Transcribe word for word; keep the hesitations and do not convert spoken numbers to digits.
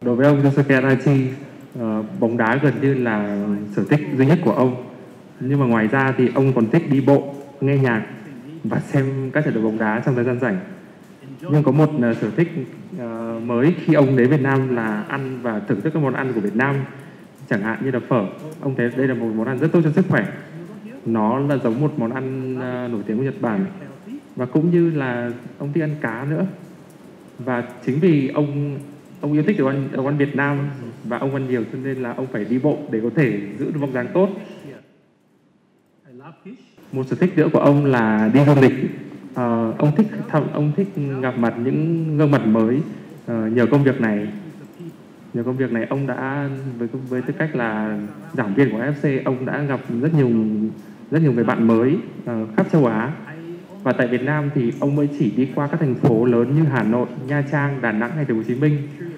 Đối với ông Yusuke Adachi, bóng đá gần như là sở thích duy nhất của ông. Nhưng mà ngoài ra thì ông còn thích đi bộ, nghe nhạc và xem các trận đấu bóng đá trong thời gian rảnh. Nhưng có một sở thích mới khi ông đến Việt Nam là ăn và thưởng thức các món ăn của Việt Nam, chẳng hạn như là phở. Ông thấy đây là một món ăn rất tốt cho sức khỏe. Nó là giống một món ăn nổi tiếng của Nhật Bản, và cũng như là ông thích ăn cá nữa. Và chính vì ông ông yêu thích đồ ăn, đồ ăn Việt Nam và ông ăn nhiều, cho nên là ông phải đi bộ để có thể giữ được vóc dáng tốt. Một sở thích nữa của ông là đi du lịch. À, ông thích thăm, ông thích gặp mặt những gương mặt mới. À, nhờ công việc này, nhờ công việc này ông đã với với tư cách là giảng viên của a ép xê, ông đã gặp rất nhiều rất nhiều người bạn mới à, khắp châu Á. Và tại Việt Nam thì ông mới chỉ đi qua các thành phố lớn như Hà Nội, Nha Trang, Đà Nẵng hay Thành phố Hồ Chí Minh.